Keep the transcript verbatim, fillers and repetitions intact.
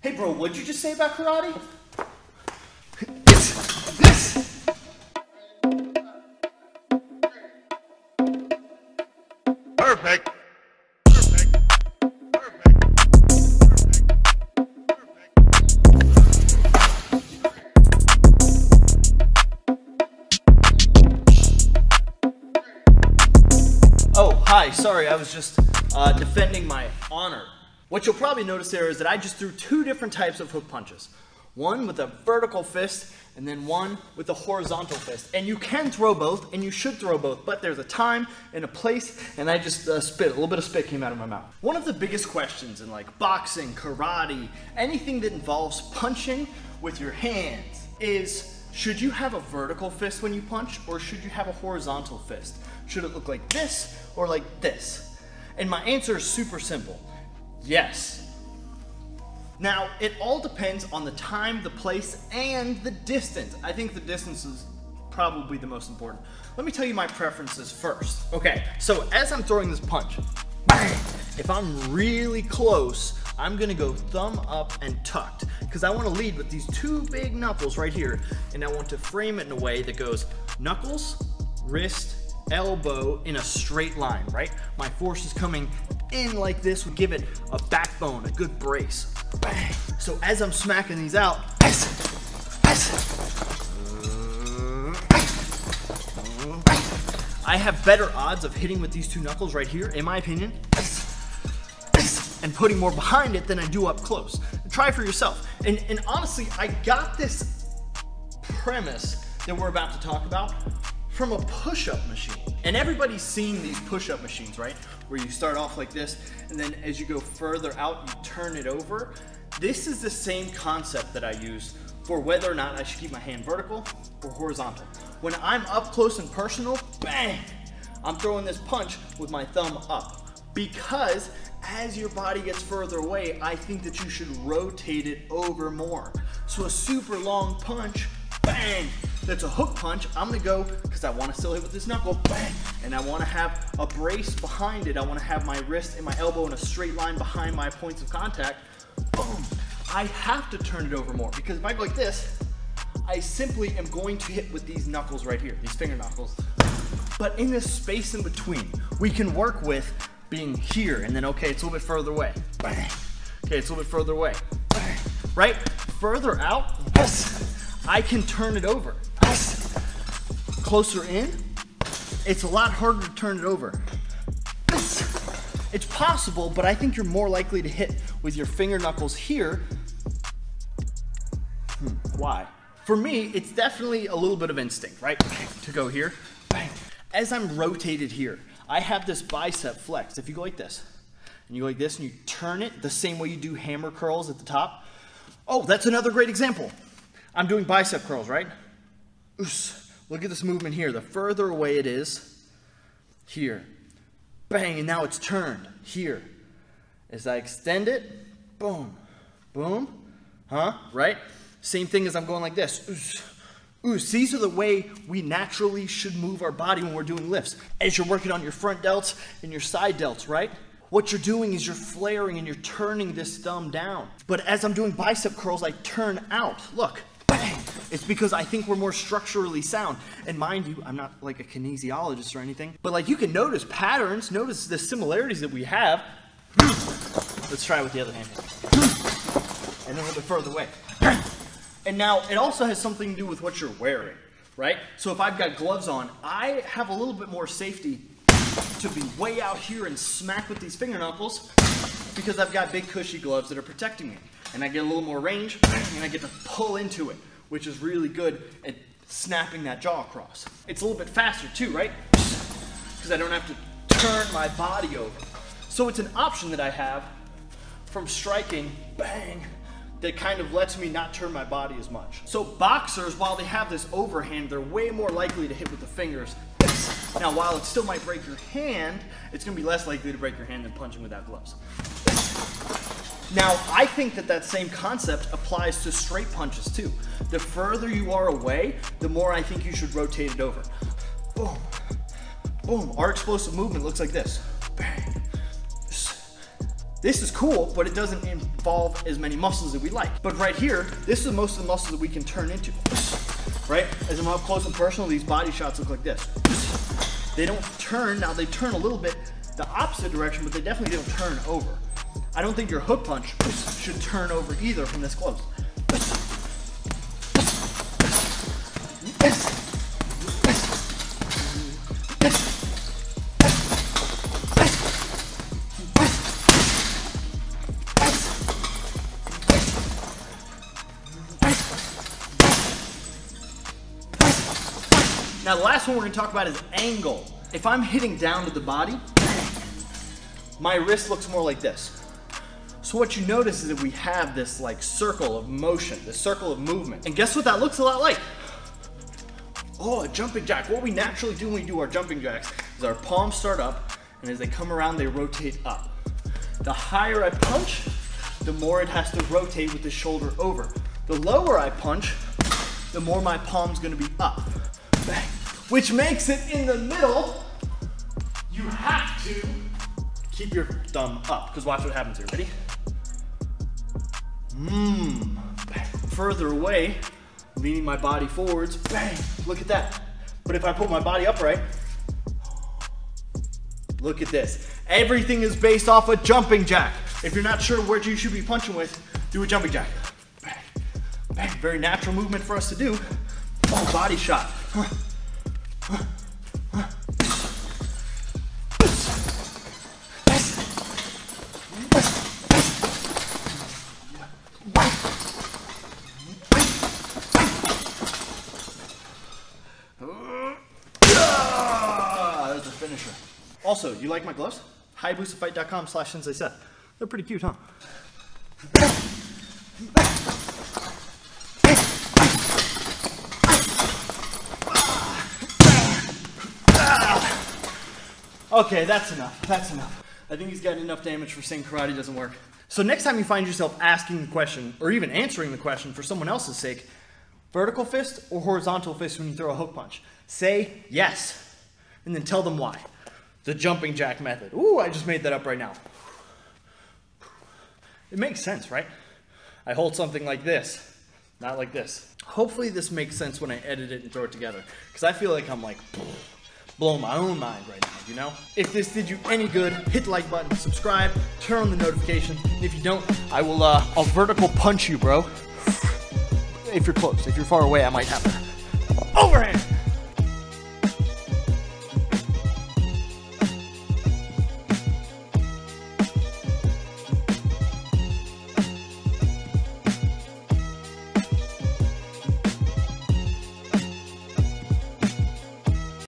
Hey bro, what'd you just say about karate? This! This! Perfect! Perfect! Perfect! Perfect! Perfect! Oh, hi, sorry, I was just uh, defending my honor. What you'll probably notice there is that I just threw two different types of hook punches. One with a vertical fist, and then one with a horizontal fist. And you can throw both, and you should throw both, but there's a time and a place, and I just uh, spit. A little bit of spit came out of my mouth. One of the biggest questions in like boxing, karate, anything that involves punching with your hands is, should you have a vertical fist when you punch, or should you have a horizontal fist? Should it look like this, or like this? And my answer is super simple. Yes. Now, it all depends on the time, the place, and the distance. I think the distance is probably the most important. Let me tell you my preferences first. Okay, so as I'm throwing this punch, bang, if I'm really close, I'm gonna go thumb up and tucked, because I wanna lead with these two big knuckles right here, and I want to frame it in a way that goes knuckles, wrist, elbow in a straight line, right? My force is coming in like this would give it a backbone, a good brace. Bang. So as I'm smacking these out, I have better odds of hitting with these two knuckles right here, in my opinion, and putting more behind it than I do up close. Try for yourself. And, and honestly, I got this premise that we're about to talk about from a push-up machine. And everybody's seen these push-up machines, right? Where you start off like this, and then as you go further out, you turn it over. This is the same concept that I use for whether or not I should keep my hand vertical or horizontal. When I'm up close and personal, bang! I'm throwing this punch with my thumb up. Because as your body gets further away, I think that you should rotate it over more. So a super long punch, bang! That's a hook punch. I'm gonna go, because I wanna still hit with this knuckle, bang, and I wanna have a brace behind it. I wanna have my wrist and my elbow in a straight line behind my points of contact, boom. I have to turn it over more, because if I go like this, I simply am going to hit with these knuckles right here, these finger knuckles. But in this space in between, we can work with being here, and then, okay, it's a little bit further away, bang. Okay, it's a little bit further away, bang. Right? Further out, yes, I can turn it over. Closer in, it's a lot harder to turn it over. It's possible, but I think you're more likely to hit with your finger knuckles here. Hmm, why? For me, it's definitely a little bit of instinct, right? To go here. As I'm rotated here, I have this bicep flex. If you go like this, and you go like this, and you turn it the same way you do hammer curls at the top. Oh, that's another great example. I'm doing bicep curls, right? Oops. Look at this movement here. The further away it is, here. Bang, and now it's turned, here. As I extend it, boom, boom, huh, right? Same thing as I'm going like this. Oops. Oops. These are the way we naturally should move our body when we're doing lifts. As you're working on your front delts and your side delts, right? What you're doing is you're flaring and you're turning this thumb down. But as I'm doing bicep curls, I turn out, look. Bang. It's because I think we're more structurally sound. And mind you, I'm not like a kinesiologist or anything, but like you can notice patterns, notice the similarities that we have. Let's try it with the other hand. And then a little bit further away. And now it also has something to do with what you're wearing, right? So if I've got gloves on, I have a little bit more safety to be way out here and smack with these finger knuckles because I've got big cushy gloves that are protecting me. And I get a little more range, and I get to pull into it, which is really good at snapping that jaw across. It's a little bit faster too, right? Because I don't have to turn my body over. So it's an option that I have from striking, bang, that kind of lets me not turn my body as much. So boxers, while they have this overhand, they're way more likely to hit with the fingers. Now, while it still might break your hand, it's gonna be less likely to break your hand than punching without gloves. Now, I think that that same concept applies to straight punches too. The further you are away, the more I think you should rotate it over. Boom, boom. Our explosive movement looks like this. Bang, This is cool, but it doesn't involve as many muscles that we like. But right here, this is most of the muscles that we can turn into, right? As I'm up close and personal, these body shots look like this. They don't turn, now they turn a little bit the opposite direction, but they definitely don't turn over. I don't think your hook punch should turn over either from this close. Now the last one we're going to talk about is angle. If I'm hitting down to the body, my wrist looks more like this. So what you notice is that we have this like circle of motion, this circle of movement. And guess what that looks a lot like? Oh, a jumping jack. What we naturally do when we do our jumping jacks is our palms start up, and as they come around, they rotate up. The higher I punch, the more it has to rotate with the shoulder over. The lower I punch, the more my palm's going to be up. Bang. Which makes it in the middle. You have to keep your thumb up, because watch what happens here. Ready? Mmm. Further away, leaning my body forwards. Bang. Look at that. But if I put my body upright, look at this. Everything is based off a jumping jack. If you're not sure where you should be punching with, do a jumping jack. Bang. Bang. Very natural movement for us to do. Oh, body shot. There's a finisher. Also, you like my gloves? Hayabusafight.com slash Sensei Seth. They're pretty cute, huh? Okay, that's enough, that's enough. I think he's gotten enough damage for saying karate doesn't work. So next time you find yourself asking the question, or even answering the question for someone else's sake, vertical fist or horizontal fist when you throw a hook punch? Say yes, and then tell them why. The jumping jack method. Ooh, I just made that up right now. It makes sense, right? I hold something like this, not like this. Hopefully this makes sense when I edit it and throw it together, because I feel like I'm like, blow my own mind right now, you know? If this did you any good, hit the like button, subscribe, turn on the notifications. If you don't, I will, uh, I'll vertical punch you, bro. If you're close. If you're far away, I might have to. Overhand!